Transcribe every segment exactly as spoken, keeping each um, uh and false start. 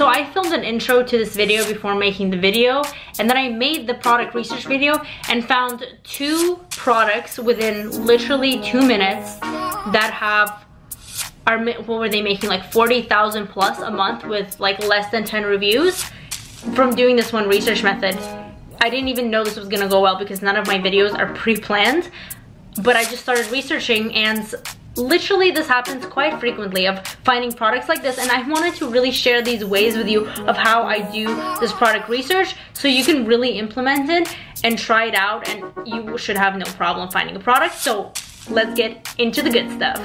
So I filmed an intro to this video before making the video, and then I made the product research video and found two products within literally two minutes that have are what were they making like forty thousand plus a month with like less than ten reviews from doing this one research method. I didn't even know this was gonna go well because none of my videos are pre-planned, but I just started researching, and literally this happens quite frequently of finding products like this, and I wanted to really share these ways with you of how I do this product research so you can really implement it and try it out, and you should have no problem finding a product. So let's get into the good stuff.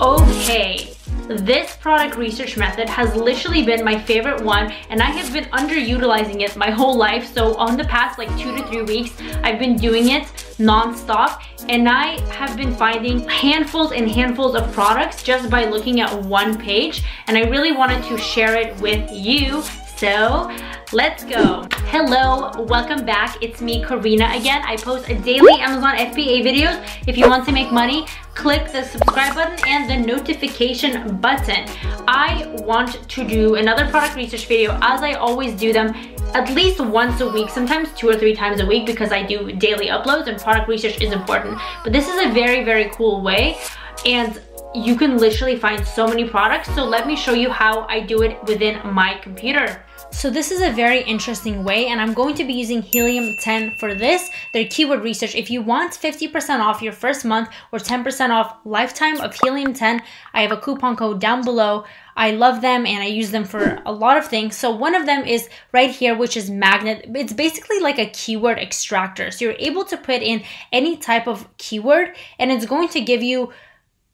Okay, this product research method has literally been my favorite one, and I have been underutilizing it my whole life. So on the past like two to three weeks, I've been doing it non-stop, and I have been finding handfuls and handfuls of products just by looking at one page, and I really wanted to share it with you. So let's go. Hello, welcome back. It's me, Karina, again. I post a daily Amazon F B A videos. If you want to make money, click the subscribe button and the notification button. I want to do another product research video, as I always do them at least once a week, sometimes two or three times a week, because I do daily uploads and product research is important. But this is a very, very cool way, and you can literally find so many products. So let me show you how I do it within my computer. So this is a very interesting way, and I'm going to be using Helium ten for this, their keyword research. If you want fifty percent off your first month or ten percent off lifetime of Helium ten, I have a coupon code down below. I love them and I use them for a lot of things. So one of them is right here, which is Magnet. It's basically like a keyword extractor. So you're able to put in any type of keyword, and it's going to give you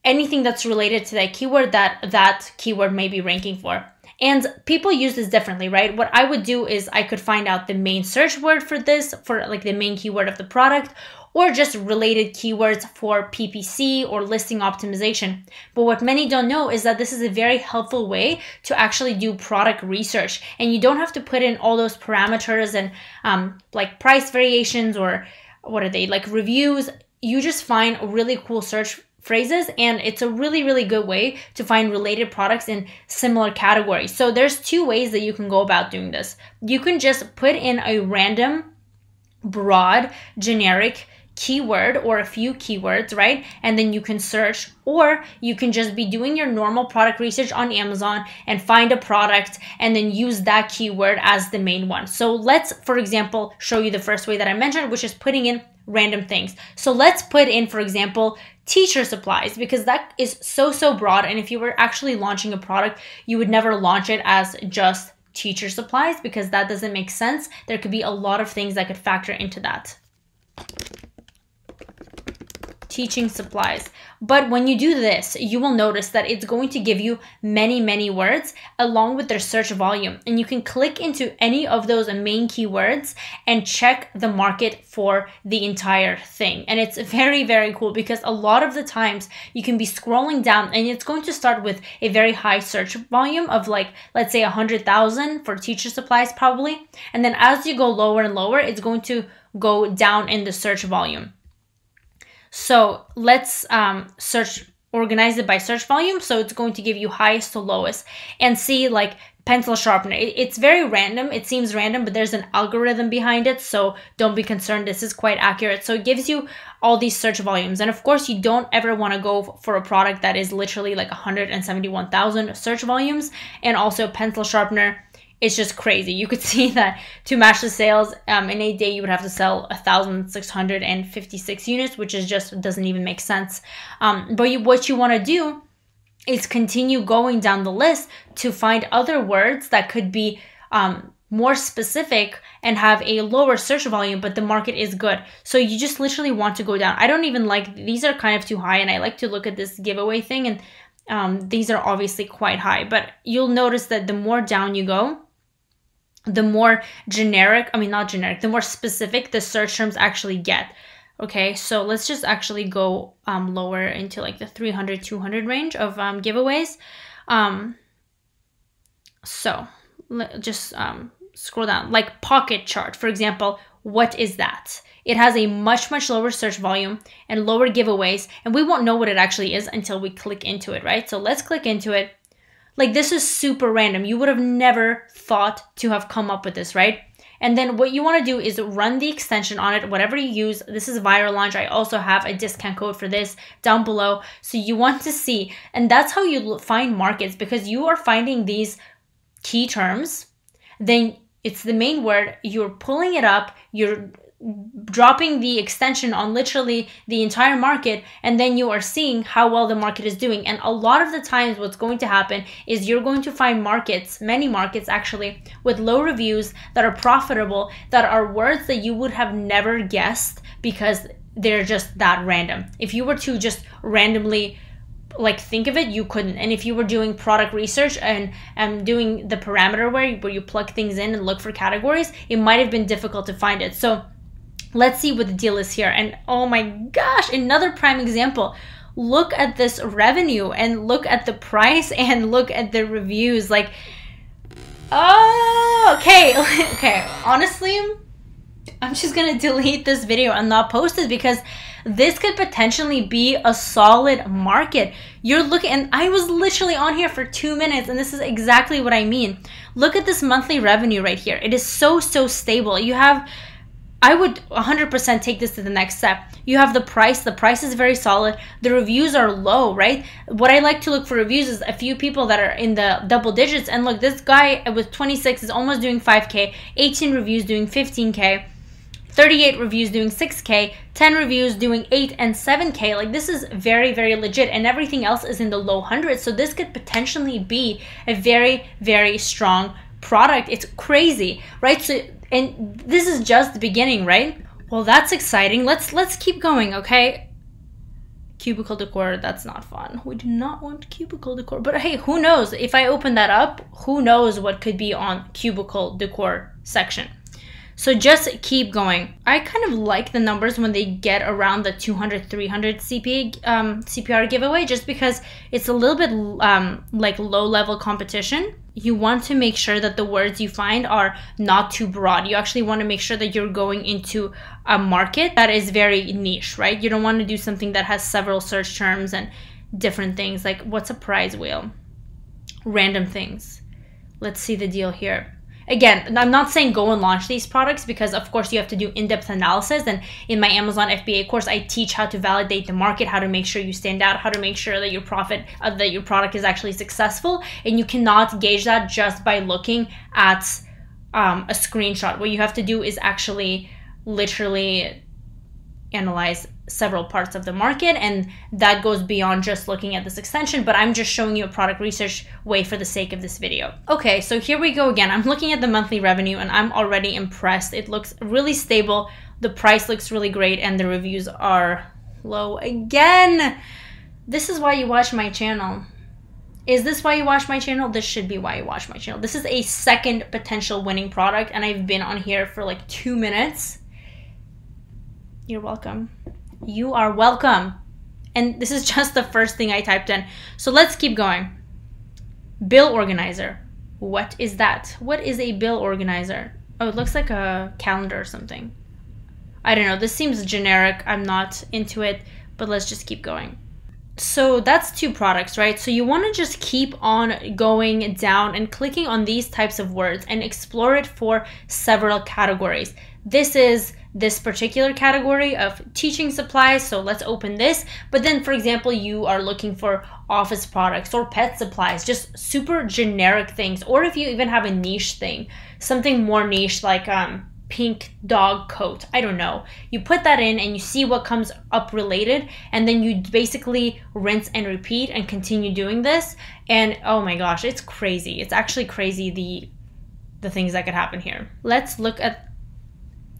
anything that's related to that keyword that that keyword may be ranking for. And people use this differently, right? What I would do is I could find out the main search word for this, for like the main keyword of the product, or just related keywords for P P C or listing optimization. But what many don't know is that this is a very helpful way to actually do product research. And you don't have to put in all those parameters and um, like price variations or what are they, like reviews. You just find really cool search phrases, and it's a really, really good way to find related products in similar categories. So there's two ways that you can go about doing this. You can just put in a random, broad, generic keyword or a few keywords, right? And then you can search, or you can just be doing your normal product research on Amazon and find a product and then use that keyword as the main one. So let's, for example, show you the first way that I mentioned, which is putting in random things. So let's put in, for example, teacher supplies, because that is so, so broad. And if you were actually launching a product, you would never launch it as just teacher supplies, because that doesn't make sense. There could be a lot of things that could factor into that. Teaching supplies. But when you do this, you will notice that it's going to give you many, many words along with their search volume. And you can click into any of those main keywords and check the market for the entire thing. And it's very, very cool, because a lot of the times you can be scrolling down and it's going to start with a very high search volume of like, let's say one hundred thousand for teacher supplies probably. And then as you go lower and lower, it's going to go down in the search volume. So let's um, search, organize it by search volume. So it's going to give you highest to lowest, and see like pencil sharpener. It, it's very random. It seems random, but there's an algorithm behind it. So don't be concerned. This is quite accurate. So it gives you all these search volumes. And of course, you don't ever want to go for a product that is literally like one hundred seventy-one thousand search volumes. And also pencil sharpener. It's just crazy. You could see that to match the sales um, in a day, you would have to sell one thousand six hundred fifty-six units, which is just doesn't even make sense. Um, but you, what you want to do is continue going down the list to find other words that could be um, more specific and have a lower search volume, but the market is good. So you just literally want to go down. I don't even like, these are kind of too high, and I like to look at this giveaway thing, and um, these are obviously quite high, but you'll notice that the more down you go, the more generic, I mean, not generic, the more specific the search terms actually get. Okay, so let's just actually go um, lower into like the three hundred, two hundred range of um, giveaways. Um, so let, just um, scroll down, like pocket chart, for example, what is that? It has a much, much lower search volume and lower giveaways, and we won't know what it actually is until we click into it, right? So let's click into it. Like, this is super random. You would have never thought to have come up with this, right? And then what you want to do is run the extension on it, whatever you use. This is Viral Launch. I also have a discount code for this down below. So you want to see, and that's how you find markets, because you are finding these key terms. Then it's the main word. You're pulling it up. You're dropping the extension on literally the entire market, and then you are seeing how well the market is doing. And a lot of the times what's going to happen is you're going to find markets, many markets actually, with low reviews that are profitable, that are words that you would have never guessed because they're just that random. If you were to just randomly like think of it, you couldn't. And if you were doing product research and um, doing the parameter where you, where you plug things in and look for categories, it might have been difficult to find it. So let's see what the deal is here. And oh my gosh, another prime example. Look at this revenue and look at the price and look at the reviews. Like, oh, okay. Okay, honestly, I'm just gonna delete this video and not post it because this could potentially be a solid market. You're looking, and I was literally on here for two minutes, and this is exactly what I mean. Look at this monthly revenue right here. It is so, so stable. You have, I would one hundred percent take this to the next step. You have the price. The price is very solid. The reviews are low, right? What I like to look for reviews is a few people that are in the double digits. And look, this guy with twenty-six is almost doing five K, eighteen reviews doing fifteen K, thirty-eight reviews doing six K, ten reviews doing eight and seven K. Like, this is very, very legit, and everything else is in the low hundreds. So this could potentially be a very, very strong product. It's crazy, right? So, and this is just the beginning, right? Well, that's exciting. Let's let's keep going, okay? Cubicle decor, that's not fun. We do not want cubicle decor. But hey, who knows? If I open that up, who knows what could be on cubicle decor section. So just keep going. I kind of like the numbers when they get around the two hundred, three hundred C P A, um, C P R giveaway, just because it's a little bit um, like low level competition. You want to make sure that the words you find are not too broad. You actually want to make sure that you're going into a market that is very niche, right? You don't want to do something that has several search terms and different things. Like, what's a prize wheel? Random things. Let's see the deal here. Again, I'm not saying go and launch these products because, of course, you have to do in-depth analysis. And in my Amazon F B A course, I teach how to validate the market, how to make sure you stand out, how to make sure that your profit, uh, that your product is actually successful. And you cannot gauge that just by looking at um, a screenshot. What you have to do is actually literally analyze several parts of the market, and that goes beyond just looking at this extension, but I'm just showing you a product research way for the sake of this video. Okay, so here we go again. I'm looking at the monthly revenue and I'm already impressed. It looks really stable, the price looks really great, and the reviews are low again. This is why you watch my channel. Is this why you watch my channel? This should be why you watch my channel. This is a second potential winning product, and I've been on here for like two minutes. You're welcome. You are welcome. And this is just the first thing I typed in. So let's keep going. Bill organizer. What is that? What is a bill organizer? Oh, it looks like a calendar or something. I don't know. This seems generic. I'm not into it, but let's just keep going. So that's two products, right? So you want to just keep on going down and clicking on these types of words and explore it for several categories. This is this particular category of teaching supplies, so let's open this. But then, for example, you are looking for office products or pet supplies, just super generic things. Or if you even have a niche thing, something more niche like um, pink dog coat, I don't know. You put that in and you see what comes up related, and then you basically rinse and repeat and continue doing this. And oh my gosh, it's crazy. It's actually crazy the, the things that could happen here. Let's look at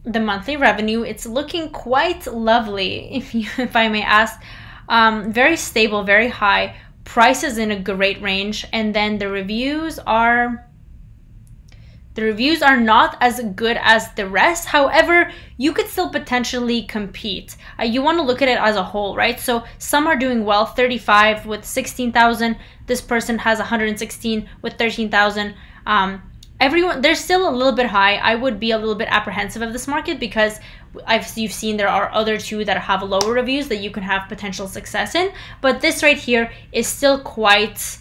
the monthly revenue. It's looking quite lovely, if you, if I may ask. Um, very stable, very high. Price is in a great range, and then the reviews are the reviews are not as good as the rest. However, you could still potentially compete. Uh, you want to look at it as a whole, right? So some are doing well, thirty-five with sixteen thousand. This person has one hundred sixteen with thirteen thousand. Um, Everyone, they're still a little bit high. I would be a little bit apprehensive of this market because I've you've seen there are other two that have lower reviews that you can have potential success in. But this right here is still quite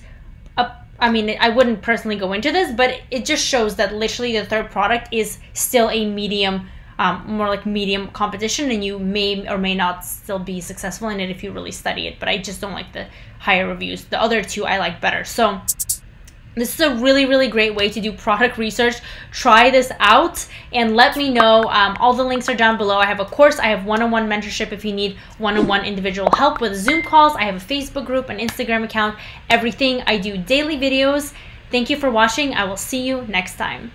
a, I mean, I wouldn't personally go into this, but it just shows that literally the third product is still a medium, um, more like medium competition, and you may or may not still be successful in it if you really study it. But I just don't like the higher reviews. The other two I like better. So this is a really, really great way to do product research. Try this out and let me know. Um, all the links are down below. I have a course. I have one-on-one mentorship if you need one-on-one individual help with Zoom calls. I have a Facebook group, an Instagram account, everything. I do daily videos. Thank you for watching. I will see you next time.